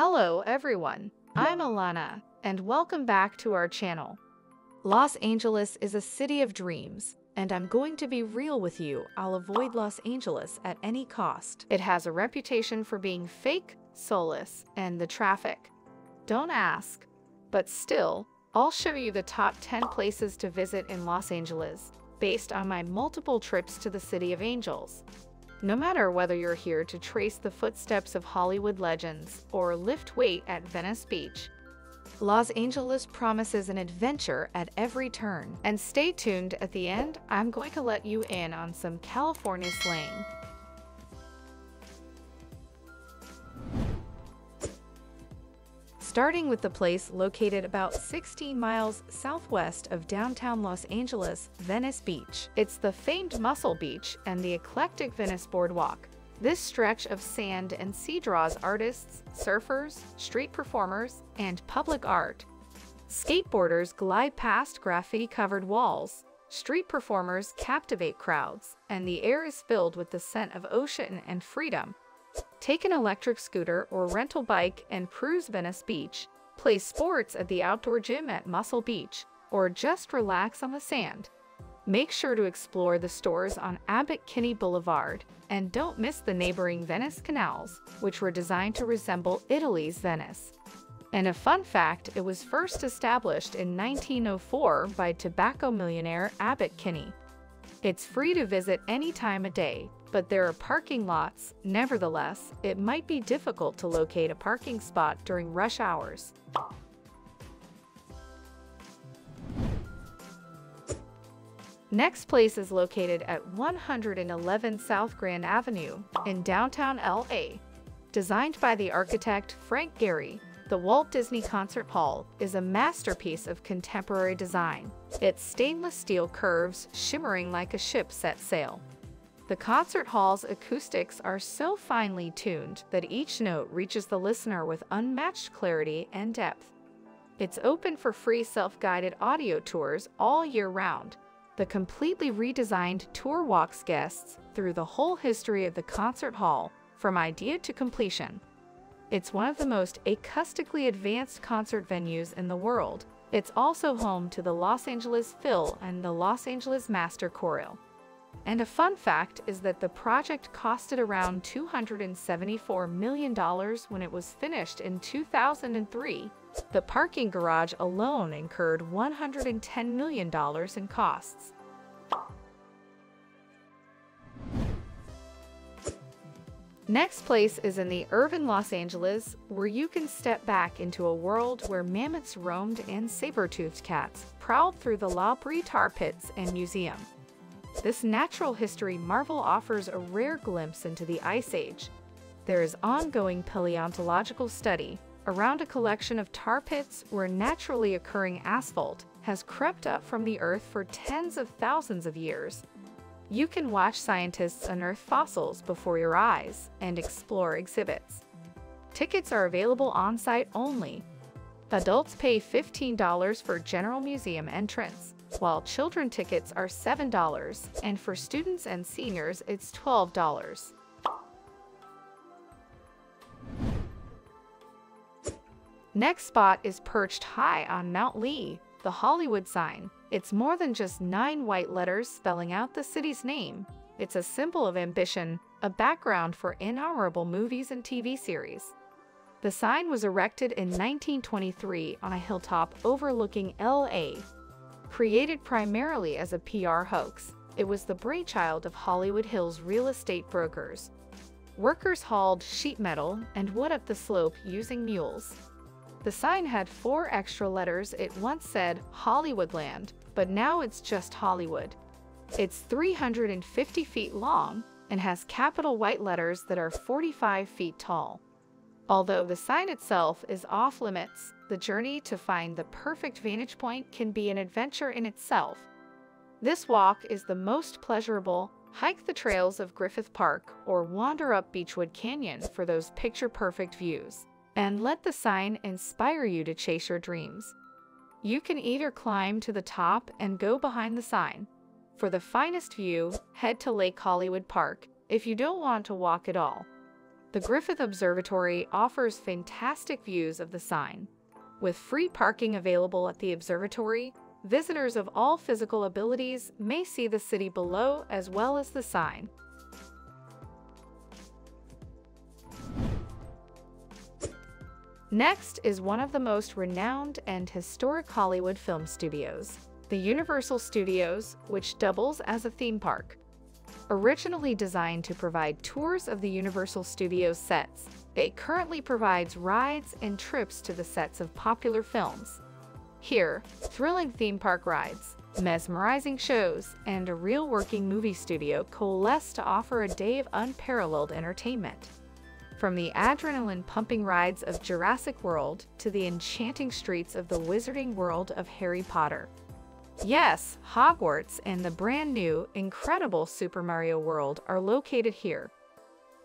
Hello everyone, I'm Alana, and welcome back to our channel. Los Angeles is a city of dreams, and I'm going to be real with you, I'll avoid Los Angeles at any cost. It has a reputation for being fake, soulless, and the traffic. Don't ask, but still, I'll show you the top 10 places to visit in Los Angeles, based on my multiple trips to the City of Angels. No matter whether you're here to trace the footsteps of Hollywood legends or lift weight at Venice Beach, Los Angeles promises an adventure at every turn. And stay tuned, at the end, I'm going to let you in on some California slang. Starting with the place located about 16 miles southwest of downtown Los Angeles, Venice Beach. It's the famed Muscle Beach and the eclectic Venice Boardwalk. This stretch of sand and sea draws artists, surfers, street performers, and public art. Skateboarders glide past graffiti-covered walls, street performers captivate crowds, and the air is filled with the scent of ocean and freedom. Take an electric scooter or rental bike and cruise Venice Beach, play sports at the outdoor gym at Muscle Beach, or just relax on the sand. Make sure to explore the stores on Abbot Kinney Boulevard, and don't miss the neighboring Venice canals, which were designed to resemble Italy's Venice. And a fun fact, it was first established in 1904 by tobacco millionaire Abbot Kinney. It's free to visit any time of day, but there are parking lots. Nevertheless, it might be difficult to locate a parking spot during rush hours. Next place is located at 111 South Grand Avenue in downtown LA. Designed by the architect Frank Gehry, the Walt Disney Concert Hall is a masterpiece of contemporary design. Its stainless steel curves shimmering like a ship set sail. The concert hall's acoustics are so finely tuned that each note reaches the listener with unmatched clarity and depth. It's open for free self-guided audio tours all year round. The completely redesigned tour walks guests through the whole history of the concert hall, from idea to completion. It's one of the most acoustically advanced concert venues in the world. It's also home to the Los Angeles Phil and the Los Angeles Master Chorale. And a fun fact is that the project costed around $274 million when it was finished in 2003. The parking garage alone incurred $110 million in costs. Next place is in the urban Los Angeles, where you can step back into a world where mammoths roamed and saber-toothed cats prowled through the La Brea Tar Pits and Museum. This natural history marvel offers a rare glimpse into the Ice Age. There is ongoing paleontological study around a collection of tar pits where naturally occurring asphalt has crept up from the earth for tens of thousands of years. You can watch scientists unearth fossils before your eyes and explore exhibits. Tickets are available on-site only. Adults pay $15 for general museum entrance, while children tickets are $7, and for students and seniors it's $12. Next spot is perched high on Mount Lee, the Hollywood Sign. It's more than just 9 white letters spelling out the city's name. It's a symbol of ambition, a background for innumerable movies and TV series. The sign was erected in 1923 on a hilltop overlooking LA. Created primarily as a PR hoax, it was the brainchild of Hollywood Hills real estate brokers. Workers hauled sheet metal and wood up the slope using mules. The sign had 4 extra letters. It once said Hollywoodland, but now it's just Hollywood. It's 350 feet long and has capital white letters that are 45 feet tall. Although the sign itself is off-limits, the journey to find the perfect vantage point can be an adventure in itself. This walk is the most pleasurable. Hike the trails of Griffith Park or wander up Beechwood Canyon for those picture-perfect views. And let the sign inspire you to chase your dreams. You can either climb to the top and go behind the sign. For the finest view, head to Lake Hollywood Park if you don't want to walk at all. The Griffith Observatory offers fantastic views of the sign. With free parking available at the observatory, visitors of all physical abilities may see the city below as well as the sign. Next is one of the most renowned and historic Hollywood film studios, the Universal Studios, which doubles as a theme park. Originally designed to provide tours of the Universal Studios sets, it currently provides rides and trips to the sets of popular films. Here, thrilling theme park rides, mesmerizing shows, and a real working movie studio coalesce to offer a day of unparalleled entertainment. From the adrenaline-pumping rides of Jurassic World to the enchanting streets of the Wizarding World of Harry Potter. Yes, Hogwarts and the brand-new, incredible Super Mario World are located here.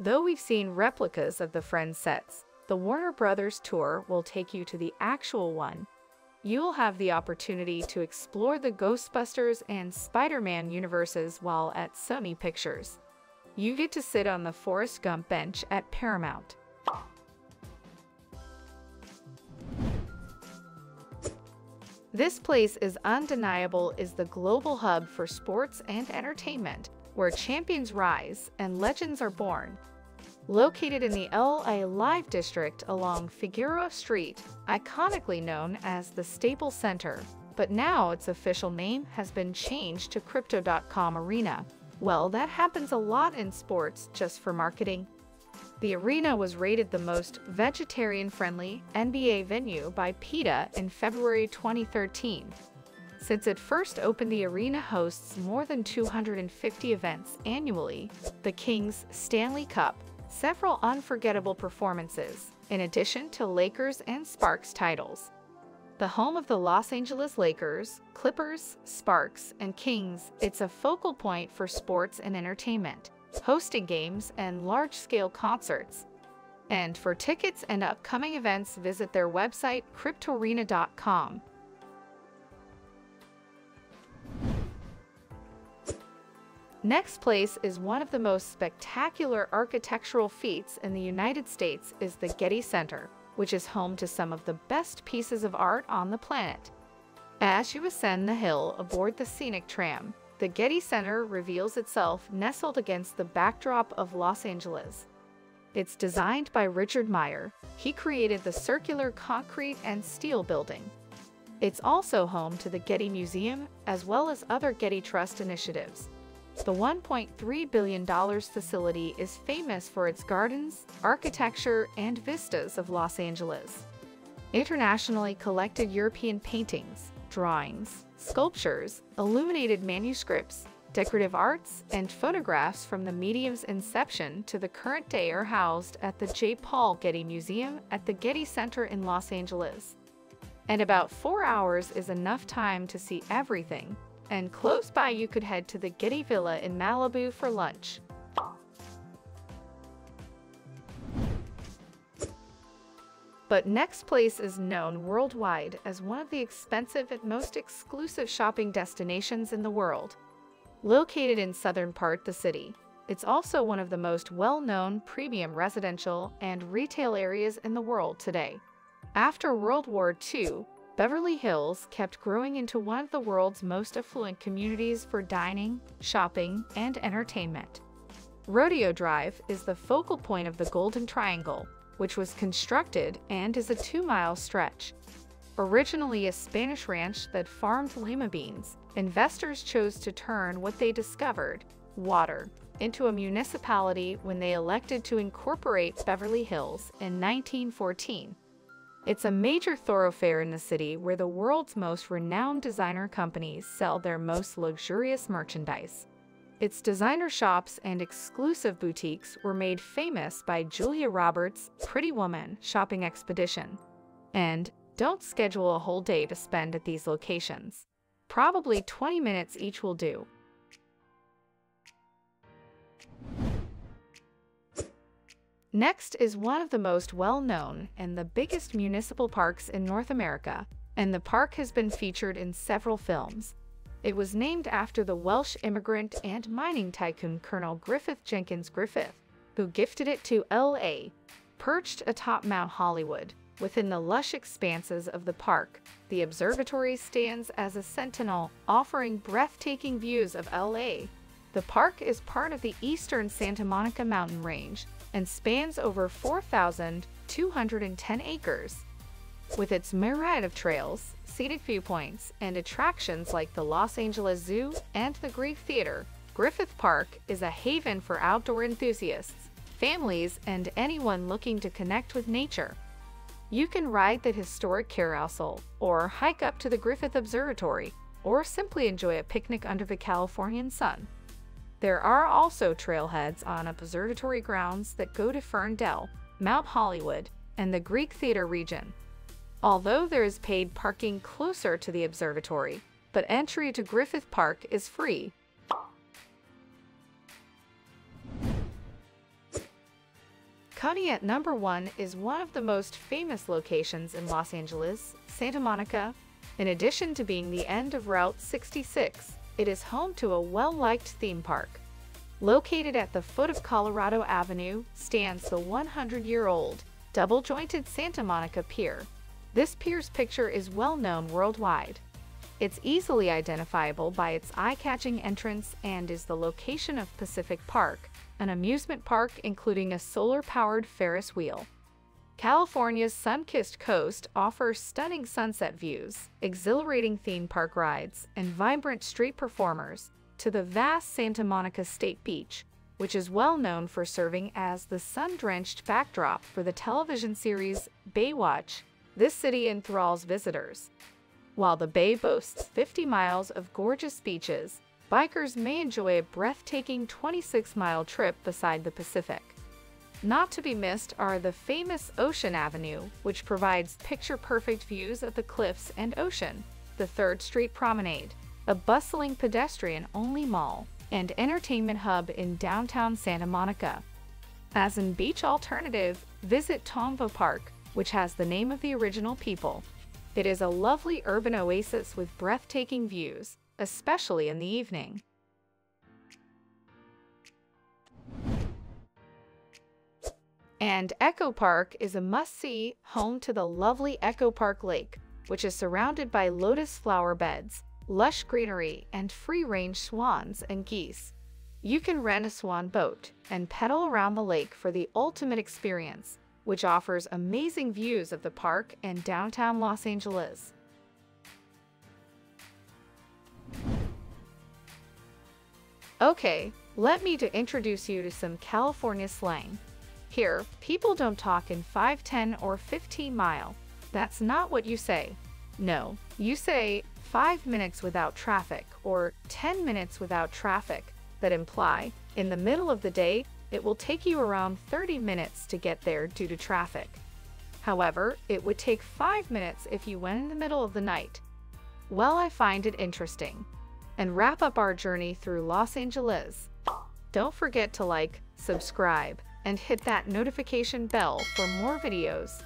Though we've seen replicas of the Friends sets, the Warner Bros. Tour will take you to the actual one. You'll have the opportunity to explore the Ghostbusters and Spider-Man universes while at Sony Pictures. You get to sit on the Forrest Gump bench at Paramount. This place is undeniable as the global hub for sports and entertainment, where champions rise and legends are born. Located in the LA Live District along Figueroa Street, iconically known as the Staples Center, but now its official name has been changed to Crypto.com Arena. Well, that happens a lot in sports just for marketing. The arena was rated the most vegetarian-friendly NBA venue by PETA in February 2013. Since it first opened, the arena hosts more than 250 events annually, the Kings Stanley Cup, several unforgettable performances, in addition to Lakers and Sparks titles. The home of the Los Angeles Lakers, Clippers, Sparks, and Kings, it's a focal point for sports and entertainment, hosting games and large-scale concerts. And for tickets and upcoming events, visit their website Cryptoarena.com. Next place is one of the most spectacular architectural feats in the United States is the Getty Center, which is home to some of the best pieces of art on the planet. As you ascend the hill aboard the scenic tram, the Getty Center reveals itself nestled against the backdrop of Los Angeles. It's designed by Richard Meier. He created the circular concrete and steel building. It's also home to the Getty Museum, as well as other Getty Trust initiatives. The $1.3 billion facility is famous for its gardens, architecture, and vistas of Los Angeles. Internationally collected European paintings, drawings, sculptures, illuminated manuscripts, decorative arts, and photographs from the medium's inception to the current day are housed at the J. Paul Getty Museum at the Getty Center in Los Angeles. And about 4 hours is enough time to see everything, and close by you could head to the Getty Villa in Malibu for lunch. But next place is known worldwide as one of the expensive and most exclusive shopping destinations in the world. Located in southern part of the city, it's also one of the most well-known premium residential and retail areas in the world today. After World War II, Beverly Hills kept growing into one of the world's most affluent communities for dining, shopping, and entertainment. Rodeo Drive is the focal point of the Golden Triangle, which was constructed and is a 2-mile stretch. Originally a Spanish ranch that farmed lima beans, investors chose to turn what they discovered, water, into a municipality when they elected to incorporate Beverly Hills in 1914. It's a major thoroughfare in the city where the world's most renowned designer companies sell their most luxurious merchandise. Its designer shops and exclusive boutiques were made famous by Julia Roberts' Pretty Woman shopping expedition. And don't schedule a whole day to spend at these locations. Probably 20 minutes each will do. Next is one of the most well-known and the biggest municipal parks in North America, and the park has been featured in several films. It was named after the Welsh immigrant and mining tycoon Colonel Griffith Jenkins Griffith, who gifted it to L.A. Perched atop Mount Hollywood, within the lush expanses of the park, the observatory stands as a sentinel, offering breathtaking views of L.A. The park is part of the eastern Santa Monica mountain range and spans over 4,210 acres. With its myriad of trails, seated viewpoints, and attractions like the Los Angeles Zoo and the Greek Theater, Griffith Park is a haven for outdoor enthusiasts, families, and anyone looking to connect with nature. You can ride the historic carousel, or hike up to the Griffith Observatory, or simply enjoy a picnic under the Californian sun. There are also trailheads on observatory grounds that go to Ferndale, Mount Hollywood, and the Greek Theater region. Although there is paid parking closer to the observatory, but entry to Griffith Park is free. Cutting at number 1 is one of the most famous locations in Los Angeles, Santa Monica. In addition to being the end of Route 66, it is home to a well-liked theme park. Located at the foot of Colorado Avenue stands the 100-year-old, double-jointed Santa Monica Pier. This pier's picture is well known worldwide. It's easily identifiable by its eye-catching entrance and is the location of Pacific Park, an amusement park including a solar-powered Ferris wheel. California's sun-kissed coast offers stunning sunset views, exhilarating theme park rides, and vibrant street performers, to the vast Santa Monica State Beach, which is well known for serving as the sun-drenched backdrop for the television series Baywatch. This city enthralls visitors. While the bay boasts 50 miles of gorgeous beaches, bikers may enjoy a breathtaking 26-mile trip beside the Pacific. Not to be missed are the famous Ocean Avenue, which provides picture-perfect views of the cliffs and ocean, the 3rd Street Promenade, a bustling pedestrian-only mall, and entertainment hub in downtown Santa Monica. As a beach alternative, visit Tombow Park, which has the name of the original people. It is a lovely urban oasis with breathtaking views, especially in the evening. And Echo Park is a must-see, home to the lovely Echo Park Lake, which is surrounded by lotus flower beds, lush greenery, and free-range swans and geese. You can rent a swan boat and pedal around the lake for the ultimate experience, which offers amazing views of the park and downtown Los Angeles. Okay, let me introduce you to some California slang. Here, people don't talk in 5, 10, or 15 mile. That's not what you say. No, you say 5 minutes without traffic or 10 minutes without traffic that imply, in the middle of the day, it will take you around 30 minutes to get there due to traffic. However, it would take 5 minutes if you went in the middle of the night. Well, I find it interesting. And wrap up our journey through Los Angeles. Don't forget to like, subscribe, and hit that notification bell for more videos.